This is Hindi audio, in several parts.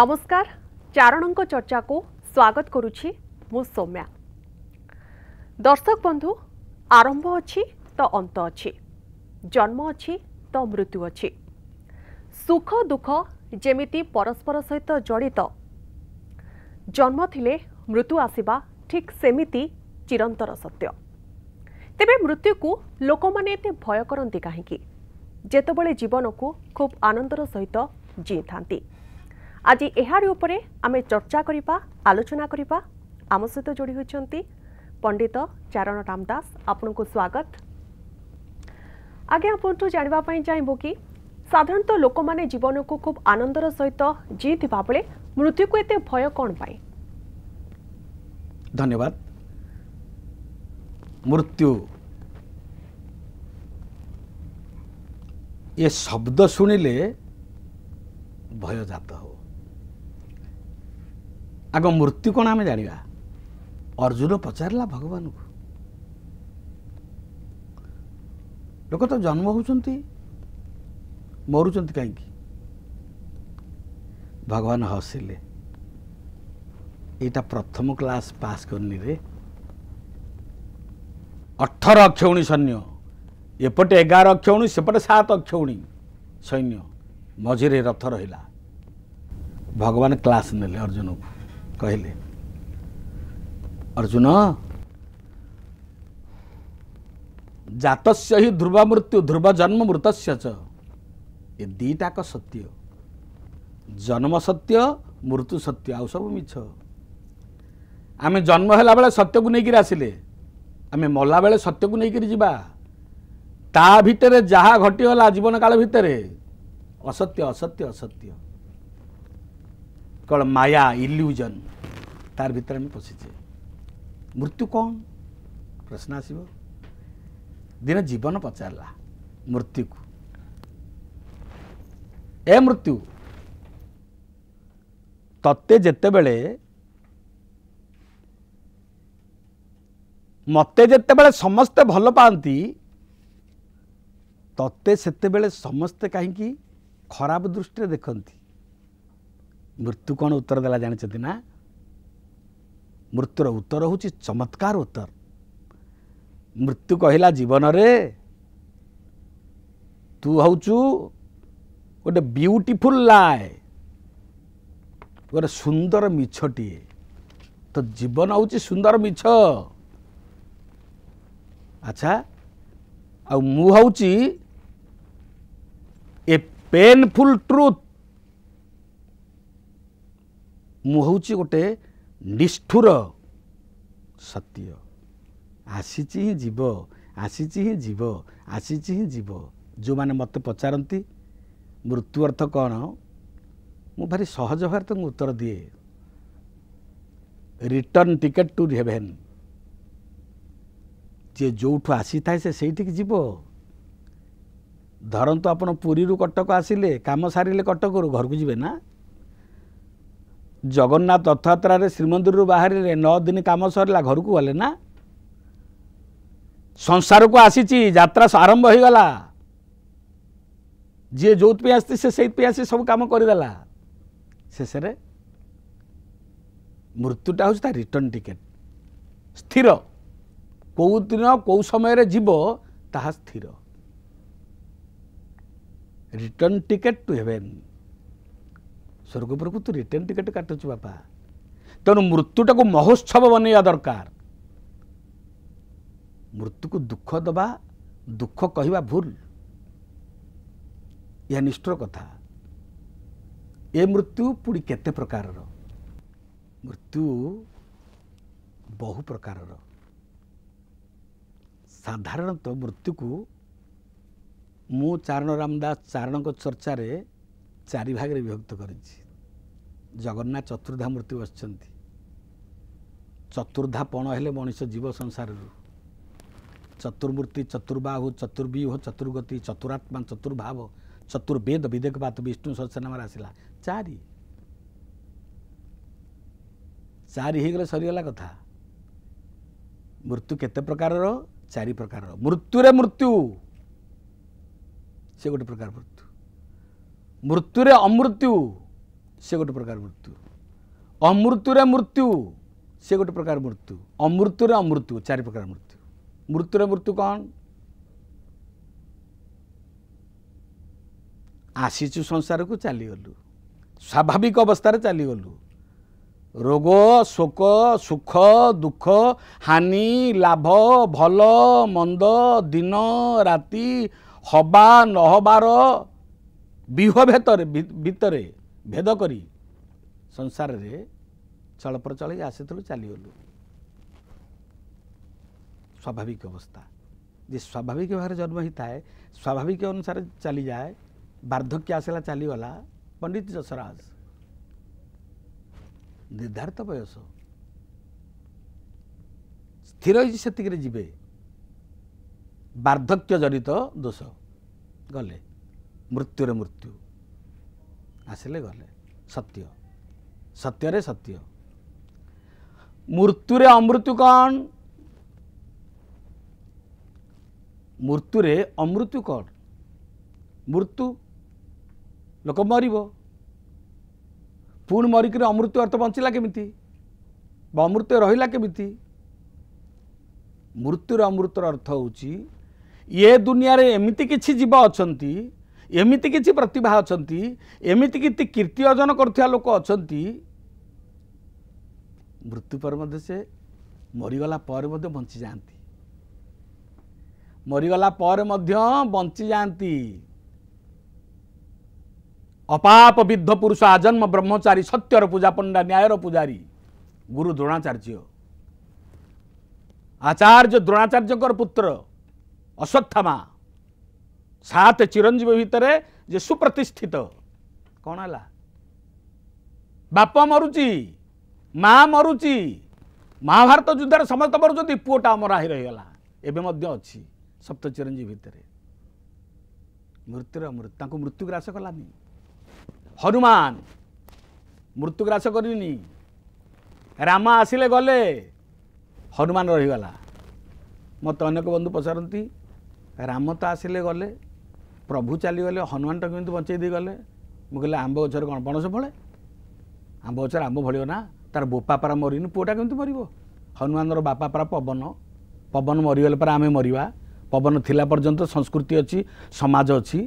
नमस्कार चारण को चर्चा को स्वागत करुछि मु सौम्या। दर्शक बंधु आरंभ अछि तो अंत अछि, जन्म अछि तो मृत्यु अछि, सुख दुख जेमिति परस्पर सहित जड़ित। जन्म थिले मृत्यु आसीबा ठीक सेमिति चिरंतर सत्य। तेबे मृत्यु को लोक माने एते भय करंती काहेकि जेतबेले जीवन को खूब आनंदर सहित जी थांती। आज एहार उपरे आमे चर्चा करिपा, आलोचना करिपा। आम सहित जोड़ी होइछंती पंडित चारण रामदास। आपनको स्वागत। आगे आपनठो जानिबा पई चाहबो कि साधारणतः लोक माने जीवन को खूब आनंदर सहित जीथिबा बेले मृत्यु को एते भय कोन पाए? धन्यवाद। मृत्यु ये शब्द सुनिले भय जात हो। आग मृत्यु कौन आम जाना? अर्जुन पचारा भगवान को लोक तो जन्म होती मरुं कहीं। भगवान हसिले यहाँ प्रथम क्लास पास करनी रे 18 अक्षौणी सैन्य, एपटे 11 अक्षौणी सेपटे 7 अक्षौणी सैन्य, मझेरे रथ रहा। भगवान क्लास नेले अर्जुन को, कहले अर्जुन जातस्य हि ध्रुवा मृत्यु ध्रुवा जन्म मृतस्य च। ये दीटाक सत्य, जन्म सत्य मृत्यु सत्य, आ सब मिछ। आम जन्म होला बेले सत्य को लेकर आसिले, आम मल्ला बेले सत्य को लेकर जीवा। ता भितरे जहा घटीगला जीवन काल भितरे असत्य असत्य असत्य कल माया इल्यूजन तार भीतर आम पशिचे। मृत्यु कौन प्रश्न आसब दिन जीवन पचारा मृत्यु को। ए मृत्यु तत्ते जेते बेले मते जेते बेले समस्ते भल पाती, तत्ते सेते बेले समस्ते कहीं खराब दृष्टि देखती। मृत्यु कौन उत्तर देला जानी ना? मृत्युर उत्तर हूँ चमत्कार उत्तर। मृत्यु कहला जीवन रे तू हूँ गोटे ब्यूटीफुल लाए, गोटे सुंदर मिछटे। तो जीवन हूँ सुंदर मिछ। अच्छा आ मु हूँ ए पेनफुल ट्रुथ। मु हूँ गोटे निष्ठुर सत्य। आसीची ही जीव। जो मैंने मत पचारती मृत्यु अर्थ कौन, मु भारी सहज भाव तुम उत्तर दिए रिटर्न टिकेट टू हेभेन। जे जो आसी था से जीव। धरतु आप पुरी कटक आसिले, काम सारे कटक घर को जीवे ना। जगन्नाथ रथयात्रा श्रीमंदिर बाहर 9 दिन काम सरला, घर को गले ना। संसार को आसी यात्रा आरंभ हो गला। जी जो आती से सब काम करदेला। शेष मृत्युटा हूँ तार रिटर्न टिकेट। स्थिर कौ दिन कौ समय जीव ताहा स्थिर। Return ticket to heaven. स्वर्ग उपरकू तू रिटर्न टिकेट काटुचु बापा। तेणु मृत्युटा को महोत्सव बनवा दरकार। मृत्यु को दुख दबा, दुख कहवा भूल, यह निष्ठुर कथा। ए मृत्यु पुणी केते प्रकार? मृत्यु बहु प्रकार। साधारणतः मृत्यु को मु चारण रामदास चारण को चर्चा रे 4 भाग रे विभक्त करिछि। जगन्नाथ चतुर्धा मृत्यु बसचंती। चतुर्धा पण हेले मनुष्य जीव संसार। चतुर्मूर्ति चतुर्बाहु चतुर्व्यूह चतुर्गति चतुरात्मा चतुर्भाव चतुर्वेद विदेक बात विष्णु सहस्रनाम आसिला। 4 हेगले सरीगला कथा। मृत्यु केते प्रकार? 4 प्रकार। मृत्यु रे मृत्यु से गोटे प्रकार। मृत्यु मृत्युरे अमृत्यु से गोटे प्रकार मृत्यु, अमृत्युरे मृत्यु से गोटे प्रकार मृत्यु, अमृत्युरे अमृत्यु चारि प्रकार मृत्यु। मृत्युरे मृत्यु कौन? आसीचु संसार को चलीगलु, स्वाभाविक अवस्था रे चलीगलु, रोग शोक सुख दुख हानि लाभ भल मंद दिन राति हवा नहबार विह भेतर भितरे भेद करी संसार रे चलप्रचल आसीलु चलीगलु स्वाभाविक अवस्था। जे स्वाभाविक भाव जन्म ही थाए स्वाभाविक अनुसार चली जाए, वार्धक्य आसला चलीगला। पंडित जसराज निर्धारित बयस स्थिर से जीवे, वार्धक्य जनित दोष गले, मृत्युरे मृत्यु आसले गले, सत्य सत्यरे सत्य। मृत्युरे अमृत्यु कौन? मृत्युरे अमृत्यु कौन? मृत्यु लोक मर पुणी मरिक अमृत्यु अर्थ बंचला केमिति, अमृत्य रहिला केमिति? मृत्युर अमृतर अर्थ होची ये दुनिया रे एमिति किछि जीव अछंती, एमिति किछि प्रतिभा अछंती, एमिति किछि कीर्ति अर्जन करथिया लोक अछंती, मृत्यु पर मधे से मरीगला पर मधे बंची जांती, मरीगला पर मधे बंची जांती। अपाप विद्ध पुरुष आजन्म ब्रह्मचारी सत्यर पूजा पंडा न्यायर पूजारी गुरु द्रोणाचार्य, आचार्य द्रोणाचार्य पुत्र अश्वत्थामा 7 चिरंजीवी भितरे जे सुप्रतिष्ठित। कौन है? बाप मरुची, माँ मरुची, महाभारत युद्ध समस्त मरुंट, पुओटा अमरा ही रहीगला, एवं अच्छी 7 चिरंजीवी भितरे। मृत्युर मृत्यु मृत्यु ग्रास कलानी। हनुमान मृत्यु ग्रास करनी, राम आसिले गले, हनुमान रहीगला। मत अनेक बंधु पचारती राम तो आसिले गले, प्रभु चलीगले, हनुमान तो किंतु बचई दे गले। मुझे आंब गचर कौन पणस फले? आंब गचर आंब फल ना, तार बोपापरा मरन, पुओटा किंतु मर? हनुमान बापापरा पवन, पवन मरीगले पर आम मरवा, पवन थिला पर्यंत संस्कृति अच्छी समाज अच्छी,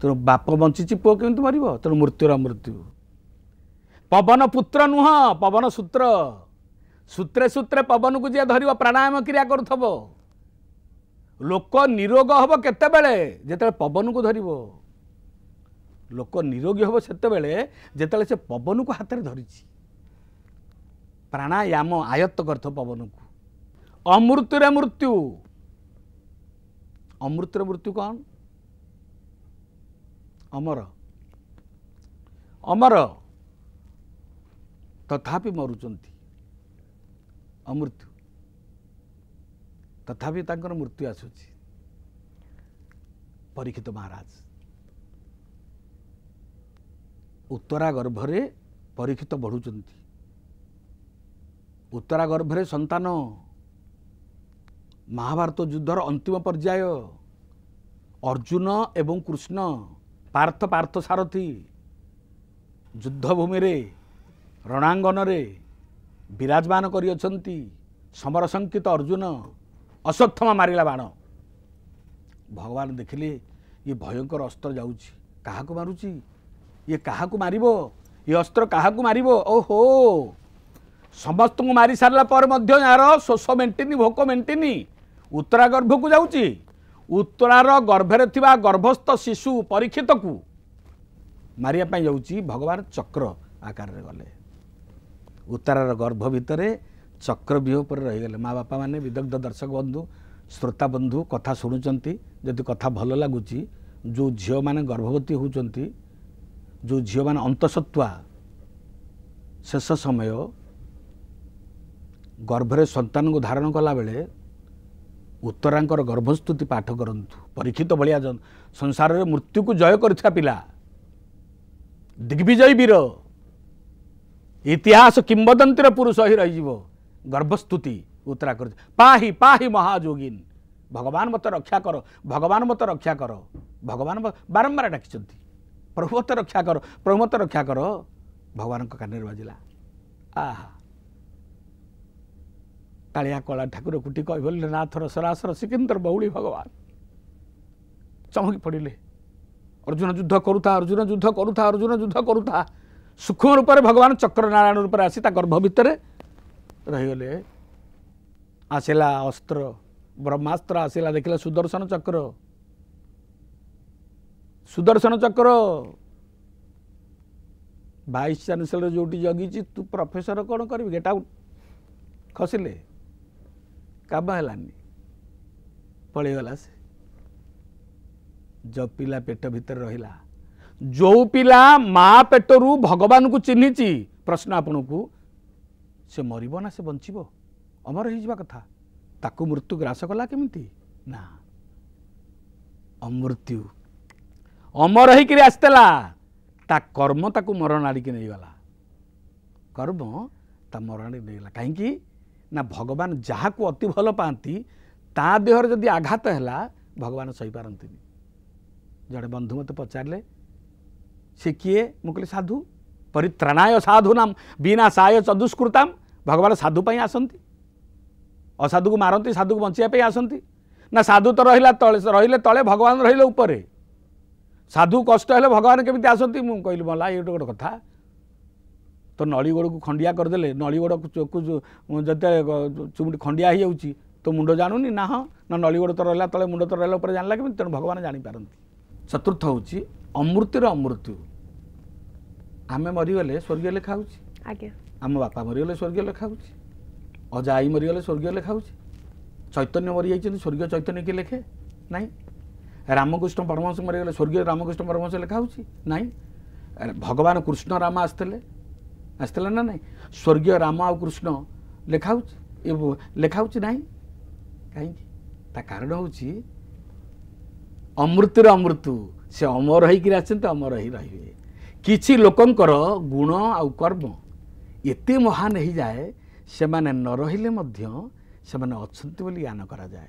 तेणु बाप बंची पुओ केमती मर? तेणु मृत्युर मृत्यु। पवन पुत्र नुह, पवन सूत्र, सूत्रे सूत्रे पवन को जी धर प्राणायाम क्रिया करुव, लोक निरोग हम केतबेले जिते पवन को धरव, लोक निरोगी हम सेतबेले से पवन को हाथ धरी प्राणायाम आयत्त कर पवन को। अमृत्युरे मृत्यु, अमृतर मृत्यु कौन? अमर, अमर तथापि मरुचंती, अमृत्यु तथापि तांकर मृत्यु आसुची। परीक्षित महाराज उत्तरा गर्भरे परीक्षित बढ़ुचंती, उत्तरा गर्भरे संतान, महाभारत युद्धर अंतिम पर्याय, अर्जुन एवं कृष्ण, पार्थ पार्थ सारथी, युद्धभूमि रणांगन विराजमान करियछंती। समर संकित अर्जुन अश्वत्थामा मारिला बाण, भगवान देखिले ये भयंकर अस्त्र जाउची, काहाकु मारुची, ये काहाकु मारिबो, ये अस्त्र काहाकु मारिबो? ओहो, समस्त को मारी सारला पर मध्य यार शोष मेन्टेनि, भोक मेन्टेनि, उत्तरा गर्भ को जाउची। उत्तरार गर्भर थिबा गर्भस्थ शिशु परीक्षित को मारियापाई जाऊँगी, भगवान चक्र आकार रे गले, उत्तरार गर्भ भितर चक्र व्यूह पर रहीगले। माँ बापा माने, विदग्ध दर्शक बंधु श्रोता बंधु कथा शुणुंट, जदि कथा भल लगुच, जो झील मैंने गर्भवती होती, जो झील मैंने अंतसत्वा शेष समय गर्भरे संतान को धारण कला बेले उत्तरांकर गर्भस्तुति पाठ करंतु। परीक्षित भलिया जन संसार रे मृत्यु को जय करथिया पिला, दिग्विजयी वीर, इतिहास किंवदंतीर पुरुष ही रहीजिवो। गर्भस्तुति उत्तरा कर, पाही पाही महाजोगिन, भगवान मत रक्षा कर, भगवान मत रक्षा कर, भगवान बारंबार डाकिसंती, प्रभु मत रक्षा कर, प्रभु मत रक्षा कर। भगवान को कान बाजिला आहा कालिया कला ठाकुर कुटी कहल नाथर सरासर सिकिंदर बहुड़ी भगवान चमकी पड़े। अर्जुन युद्ध करुता अर्जुन युद्ध करुता अर्जुन युद्ध करुता सूक्ष्म रूप से भगवान चक्रनारायण रूप से आसी गर्भ भितर रहीगले। आसला अस्त्र ब्रह्मास्त्र आसला देखला सुदर्शन चक्र सुदर्शन चक्र 22 चांसल जो जगी तू प्रोफेसर कौन कर गेट आउट खसिले कब हलानी पलगला से जो पिला पेट भीतर रहिला जो पिला माँ पेटरू भगवान को चिन्हिची प्रश्न आपण को से मरबना से बंचब अमर हो कथा ताकू मृत्यु ग्रास कला केमती ना अमृत्यु अमर होकर आसला ता कर्म ताकू मरण आड़की नहींगला कर्म ता मरण आड़ीगला कहीं ना भगवान जहाँ को अति भल पाती देहर जदि आघात है भगवान सही पारती। जड़े बंधु मत पचारे से किए मुझे साधु परित्राणाय साधुनाम विनाशाय चतुष्कृताम भगवान साधुपाई आसती असाधु को मारती साधु को बचाई आसती ना साधु तो रहा रे तले भगवान रहिले ऊपर साधु कष्ट हेले भगवान केमी आसती। मुझे कहली भला ये गोटे गोटे कथा तो नलीगोड़ को खंडिया करदे नलीगोड़ चुमुटी खंडिया हो जाऊँगी तो मुंड जानुनी ना हाँ ना नलीगोड़ तो रहा तले मुंड तो रहा ऊपर जानला केमी तेणु भगवान जानीपारती। चतुर्थ हूँ अमृत्युर अमृत्यु आम मरीगले स्वर्गीय लेखा आम बापा मरीगले स्वर्गीय लेखा अजा आई मरीगले स्वर्गीय लेखा चैतन्य मरी जाइए स्वर्गीय चैतन्य किए लेखे ना रामकृष्ण परमहंस मरीगले स्वर्गीय रामकृष्ण परमहंस लेखा ना भगवान कृष्ण राम आसते ना ना स्वर्गीय राम आ कृष्ण लेखा लेखा ना कहीं कारण हूँ अमृत्युर अमृत्यु से अमर होकर आसते अमर ही रे कि लोकंर गुण आ कर्म एत महान हो जाए से मैंने न रहिले अच्छे बोली ज्ञान कराए।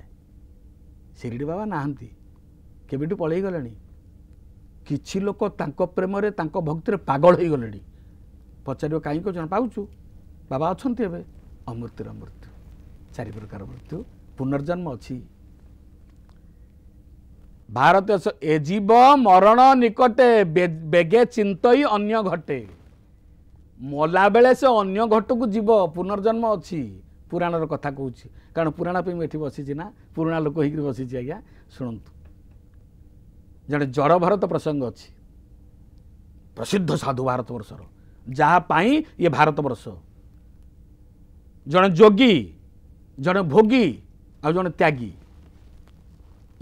शिरडी बाबा नहांती केवटू पलई गले कि लोक प्रेम भक्ति पागल हो गले पचार कहीं कौन पाचु बाबा अच्छा एवं अमृत्युर अमृत्यु चार प्रकार मृत्यु पुनर्जन्म अच्छी भारत ए जीव मरण निकटे बेगे चिंतई अन्य घटे मला बेले से अन्य घट को जीव पुनर्जन्म अच्छी पुराणर कथा कौच कारण पुराणा ये बसी ना पुराणा लोक हो बसी आज्ञा शुणतु जड़े जड़ भारत प्रसंग अच्छी प्रसिद्ध साधु भारत वर्षर जहाँपाई ये भारत वर्ष जड़े जोगी जड़े भोगी आ जड़े त्यागी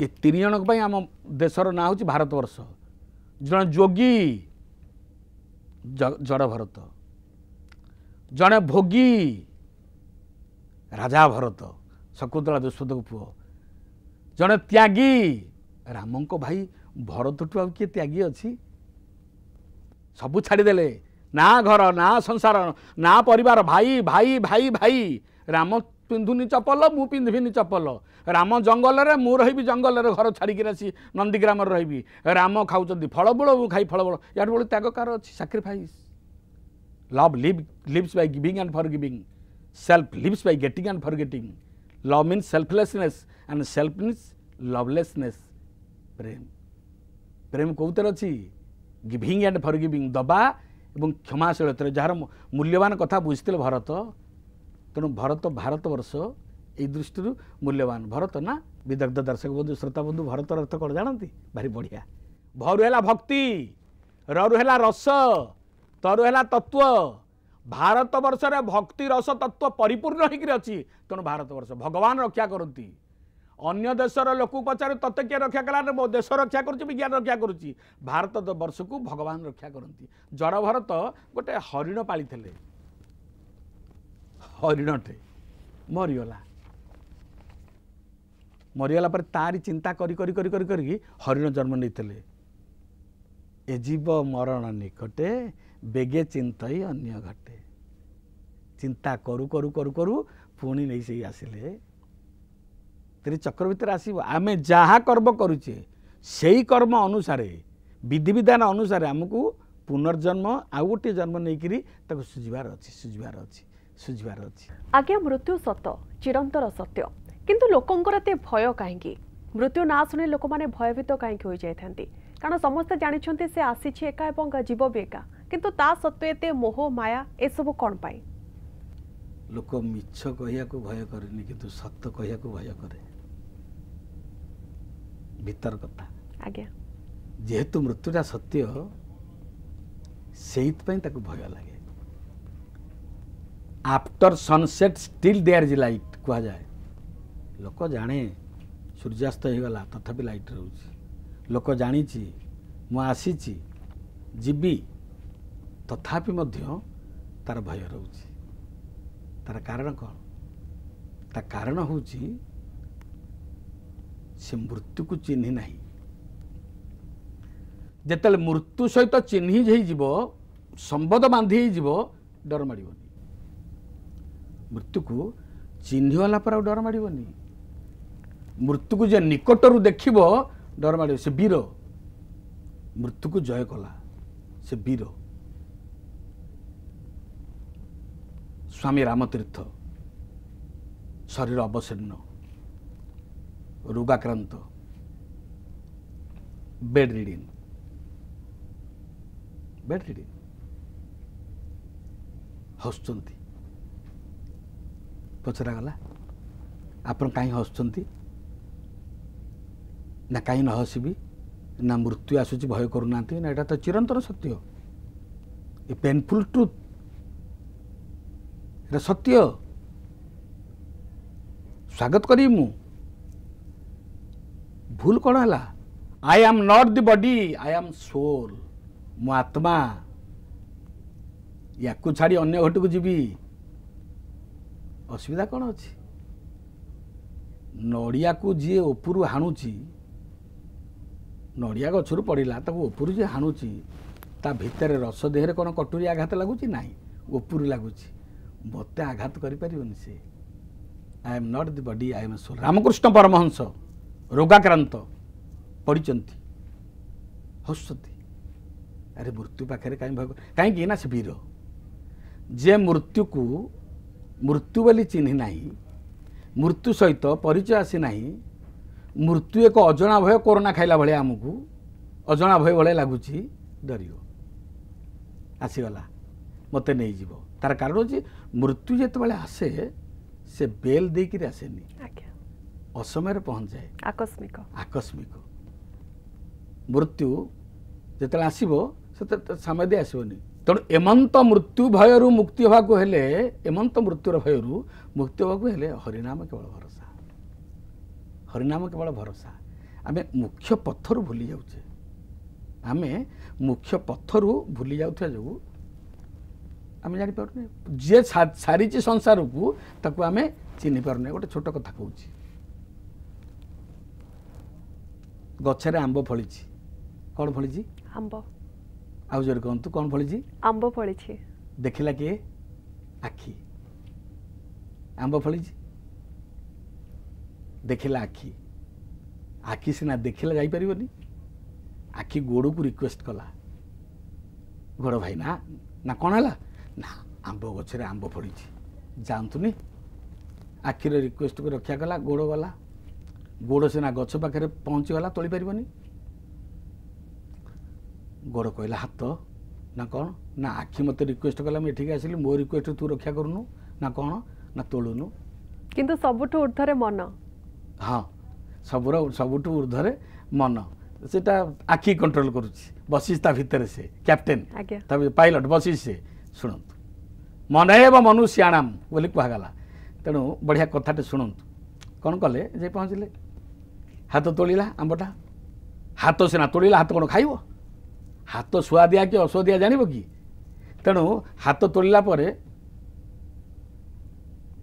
ये तीन जनक आम देशर ना हूँ भारतवर्ष जड़े जोगी जड़ भरत जड़े भोगी राजा भरत शकुंतला दुष्यंत को पुओ जड़े त्यागी राम को भाई भरत ठू किए त्यागी अच्छी सबू छाड़देले ना घर ना संसार ना परिवार भाई भाई भाई भाई राम पिंधुनी चपल मु पिंधुनी चपल राम जंगल रे मु रही जंगल रे घर छाड़ी आसी नंदीग्राम रही राम खाऊ फलमूल मु खाई फलमूल यार बड़े त्याग कार अच्छी sacrifice love lives by giving and forgiving self lives by getting and forgetting love means selflessness and self means lovelessness प्रेम प्रेम कौतर अच्छी गिविंग एंड फॉरगिविंग दबा और क्षमाशील जार मूल्यवान कथा बुझते भरत तेणु भरत भारतवर्ष ये दृष्टि मूल्यवान भरत ना विदग्ध दर्शक बंधु श्रोता बंधु भरतर अर्थ कौन जानती भारी बढ़िया भरुला भक्ति रुला रस तरुला तत्व भारत वर्ष रे भक्ति रस तत्व परिपूर्ण होकर अच्छी तेणु भारतवर्ष भगवान रक्षा करती अन्य देशर लोक पचार तत्व किए रक्षा कला मो देश रक्षा करुच्ची विज्ञान रक्षा करुच्ची भारत वर्ष को भगवान रक्षा करती। जड़ भरत गोटे हरिण पाली थे हरिणटे मरीगला मरीगला पर तारी चिंता करी करी करी करी करी हरिण जन्म नहीं ए जीव मरण निकटे बेगे चिंतई अन्य घटे चिंता करू करू करू करू पुणी नहीं से आसिले तेरे चक्र भीतर आसब आम जहाँ कर्म करुचे से कर्म अनुसार विधि विधान अनुसार आमको पुनर्जन्म आउ गोटे जन्म नहीं सुझार अच्छी सुझार अच्छी। आज्ञा मृत्यु सत चिरंतर सत्य किंतु लोकंकर ते भय कहीं मृत्यु ना शुणी लोक मैंने भयभीत कहीं हो जाती कारण समस्ते जानते से आसी एका और जीव भी एका किंतु ता सत्वे एते मोह माया ए सब कौन पाए लोक मिछ कहया को भय करनी किंतु सत्य कहया को भय करे भीतर कथा आज्ञा जेहेतु मृत्युटा सत्य ताको भय लगे after sunset still there is light कह जाए लोक जाने सूर्यास्त हो गला तथापि लाइट रोच लोक जानी मुसी जीवी तथापि तार भय रोच तार कारण कौन तार कारण हूँ से मृत्यु को चिन्ह ना जिते मृत्यु सहित चिन्हित हो संबंध बांधि डर माड़ मृत्यु को चिन्हला पर आ डर माड़बनी मृत्यु को जे निकटर देख डर माड़ से वीर मृत्यु को जय कला से वीर स्वामी रामतीर्थ शरीर अवशीर्ण रोगाक्रांत बेड रिडिंग हसुंच पचरा गला आप कहीं हसुंच ना कहीं न हसबी ना मृत्यु आसूस भय करूना ना यहाँ तो चिरंतर सत्य ये पेनफुल ट्रुथ सत्य स्वागत करी मु भूल कौन है I am not the body I am soul मो आत्मा या छाड़ी अन्य घटक जीवी असुविधा कौन अच्छी नड़िया को जी ओपुर हाणुची नड़िया गचरू पड़ा तो ओपुर जी हाणुची ता भीतर रस देहरे कौन कटोरी आघात लगुच ना ओपुर लगुच मत आघात करें से I am not the body I am soul Ramakrishna Paramahamsa रोगाक्रांत पड़ती हसुति अरे मृत्यु पाखे कहीं भय कहीं ना से वीर जे मृत्यु को मृत्यु वाली चिन्ह ना मृत्यु सहित परिचय आसी ना मृत्यु एक अजना भय कोरोना खाइला भाया आमको अजना भय भाया लगुच डर आसीगला मत नहीं जीव तार कारण हो मृत्यु जिते आसे से बेल देकर आसेनि असमय पहुँच जाए आकस्मिक मृत्यु जिते आसब से सामदे आसबनी तेणु एमंत मृत्यु भयरू मुक्ति हवाक हेले एमंत मृत्युर भयरू मुक्ति हवाक हेले हरिनाम केवल भरोसा आम मुख्य पथर भूली जाऊे आम मुख्य पथर भूली जाऊा जो आम जापर जी सारी संसार को ताकू आम चिन्ह पारना गोटे छोट कथा कौन गचरे आंब फली कौन फली आंब आउ जोर कहतु कौन फली आंब फली देखला किए आखि आंब फली देखला आखि आखि सीना देखला जापर आखि गोड़ को रिक्वेस्ट कला गोड़ भाई ना ना कौन है ना आंब गचरे आंब फली जातुनि आखिर रिक्वेस्ट को रक्षा कला गोड़ गला गोड़ सीना गच पाखे पहुँचीगला तोली पारबनी गोड़ कहला हाथ ना कौन ना आखि मत रिक्वेस्ट कला मुझे आसली मो रिक्वेस्ट तू रक्षा करूनु ना कौन ना तोलुनु किंतु सबुठ ऊर्धरे मन हाँ सबुठ ऊर्धरे मन से आखि कंट्रोल कर बसीस भितर से कैप्टेन पायलट बसीस से शुणु मन एवं मनुष्याणाम बोली कहगला तेणु बढ़िया कथाटे शुणु कौन कले जे पहुँचले हाथ तोड़ला आंबटा हाथ सीना तोड़ला हाथ कौन खाइब हाथ सुदिया कि असुदिया जानब कि तेणु हाथ तोड़ला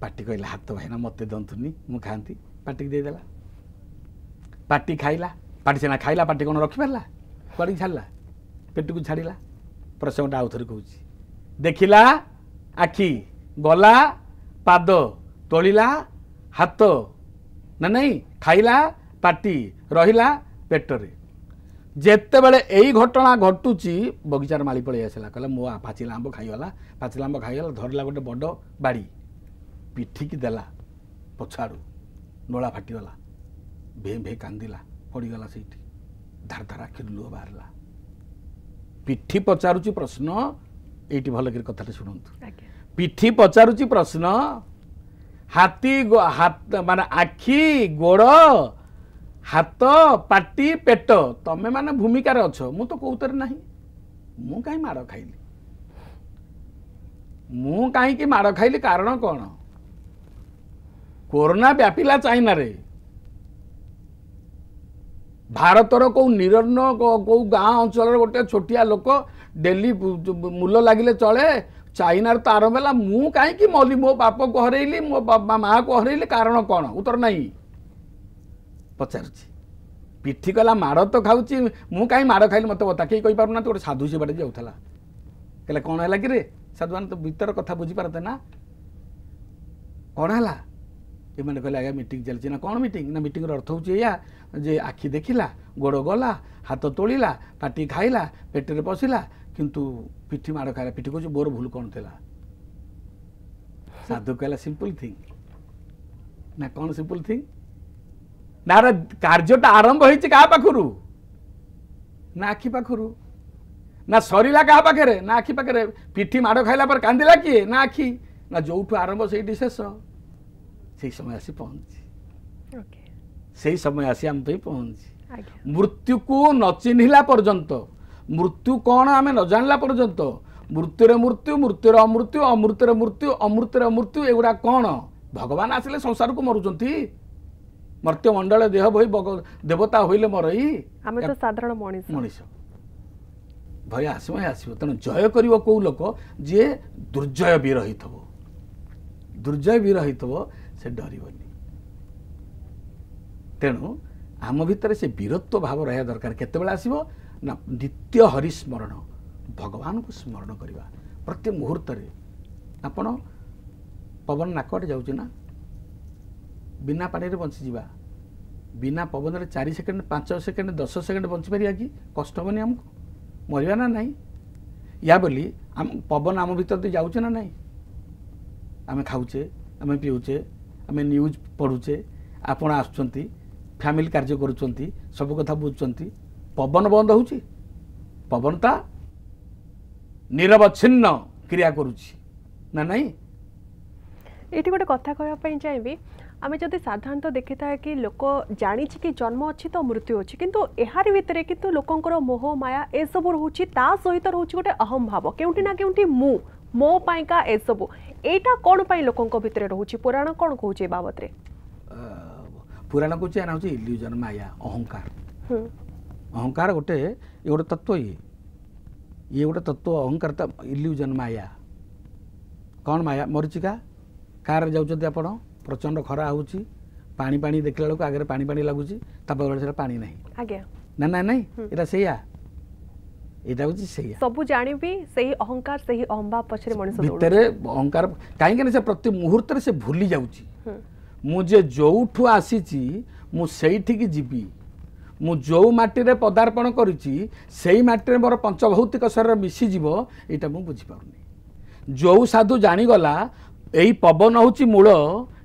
पाटी कहला हाथ भाईना मत दंतुनी मु खाती पाटी की देदेला पाटी खाइला पाटी सीना खाइला पाटी कौन रखिपारा कड़ी छाड़ा पेट को छाड़ा प्रसंगटा आउ थे कह देखला आखि गला पाद तोड़ला हाथ ना नहीं खाइला पाटी रहिला पेटरे जितेबले यही घटना घटुची बगिचार माली पलि आसला कहला मो पाचिला आंब खाईगला धरला गोटे बड़ बाड़ी पिठिक देला पछाड़ू नोला फाटीगला भे भे कांदिला पड़गला से धार धार आखिर लुह बाहर पिठी पचारूची प्रश्न ये भलकर कथाटे शुणु पिठी पचारूची प्रश्न हाथी मान आखि गोड़ हाथ पाटी पेट तमें मैंने भूमिकार अच मु तो कौतर ना मु कहीं माड़ खाइली कारण कौन कोरोना व्यापिला चाइना रे भारतर कौ निरन्न कौ गाँ अंचल गोटे छोटिया लोक डेली मूल लगे चले चाइना तो आरंभ है मु कहीं मली मो बाप को हरैली मो माँ को हरैली कारण कौन उत्तर नहीं पचारुची पिठी गला माड़ तो खाऊची मु कहीं माड़ खाइली मत बता कहीं कहीपना तो गोटे साधु से बाटे जाऊला कहला कौन है कि रे साधु मैंने तो भीतर कथा बुझीपारते ना कौन है ये कहले आगे मीटिंग चलती ना कौन मीटिंग ना मीटिंग अर्थ हो जे आखि देखिला गोड़ गला हाथ तोड़ीला पाटी खाइला पेटर पशिला किंतु पिठी माड़ खाइला पिठी कह बोर भूल कौन थी साधु कहला सिंपल थिंग ना कौन सिंपल थिंग ना कार्यटा आरंभ होती क्या पाखु ना आखि पाखु ना सरीला क्या पाखे ना आखि पाखे पिठी माड़ खाइला पर कांदिला किए ना आखि ना जो आरंभ से शेष से समय आसी पहुँची से समय आसी आम पे पहुँची मृत्यु को न चिन्हिला पर्यंत मृत्यु कौन आम न जानिला पर्यंत मृत्युरे मृत्यु मृत्युर अमृत्यु अमृतर मृत्यु अमृतर मृत्यु एगुड़ा कौन भगवान आसिले संसार को मरुचंती मर्त्य मंडल देह भई देवता होइले मरई आम तो साधारण मनीष भय आसम आसो तेणु जय कर कौ लोक जी दुर्जय भी रही थो दुर्जय भी रही थो से डरबनी तेणु आम भितर से वीरत्व भाव रहा दरकार केतबेला आसीबो ना नित्य हरिस्मरण भगवान को स्मरण करवा प्रत्येक मुहूर्त रे आपण पवन नाकटे जाउची ना बिना पानी रे बंची जीवा बिना पवन रे 4 सेकंड 5 सेकंड 10 सेकंड बंची परिया कि कष्ट बनी हमको मरिया ना नहीं या बोली हम पवन आम भितर तो जाउची ना नहीं आम खाऊचे आम पीऊचे आम न्यूज पढ़ुचे आपण आसुंच फैमिली कार्य करुं सब कथा बुझुंट पवन बंद हो पवनता निरवच्छिन्न क्रिया करुच्ची ना नहीं ये गोटे कथा कहवाई चाहिए आम जब साधारणतः देखी था कि लोक जानी कि जन्म अच्छी तो मृत्यु अच्छी किंतु यार भितर कितु लोकंर मोह माया एसबू रोचे ता सहित रोचे गोटे अहम भाव केउटिना केउटी मु मो पाई का एसबू एटा कौन पाई लोकों भितर रोचे पुराण कौन कहे बाबत पुराण कहे इल्यूजन माया अहंकार अहंकार गोटे तत्व ये गोटे तत्व अहंकार इल्यूजन माया कौन माया मरीचिका कार जाऊँ आप प्रचंड खरा होची पानी पानी देखला बेलू आगे पानी पानी लगुच बगल पानी नहीं ना ना नहीं यहाँ से सबू जानी भी सही अहंकार सही अहंबा पछरे मनुष्य भीतर अहंकार कहीं से प्रति मुहूर्त से भूली जाऊँ मुझे जोठू आसी मुठिक जीवी मु जो माटी रे पदार्पण करी माटी मोर पंचभौतिक शरीर मिसीजी यहाँ मुझे बुझीपार जो साधु जानीगला यही पवन हूँ मूल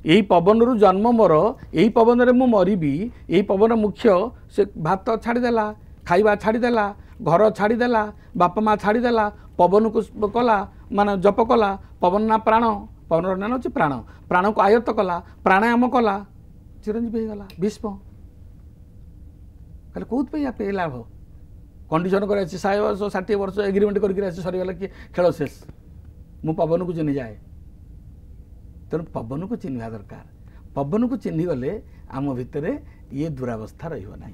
यही पवन रु जन्म मोर यही पवन में मरबी यही पवन मुख्य से भात छाड़देला खाइबा छाड़देला घर छाड़देला बापा माँ छाड़देला पवन को कला मान जप कला पवन ना प्राण पवन नाम हो प्राण प्राण को आयत्त कला प्राणायाम कला चिरंजीवी होगा भीष्म कहले कौपाई लाभ कंडीशन कर 60 वर्ष एग्रीमेंट कर सरीगला कि खेल शेष मु पवन को चिन्ह जाए तेणु पवन को चिन्ह दरकार पवन को चिन्हगले आम भितर ये दुरावस्था रहा ना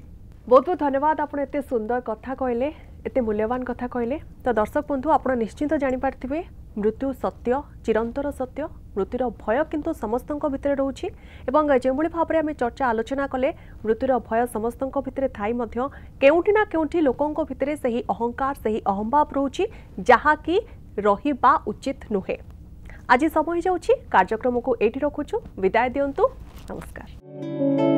बहुत बहुत धन्यवाद आपने एते सुंदर कथा कहले एते मूल्यवान कथा कहले तो दर्शक बंधु आप निश्चिंत जानिपारे मृत्यु सत्य चिरंतर सत्य मृत्युर भय किंतु समस्त भितर रोची एवं जो भाव में चर्चा आलोचना कले मृत्युर भय समस्त भितर थाई केउटी ना केउटी लोकों भितर से ही अहंकार से ही अहंभाव रोची जहाँकि रहिबा उचित नुहे आज समय हो जाऊँ कार्यक्रम को ये रखुचु विदाय दिंतु नमस्कार।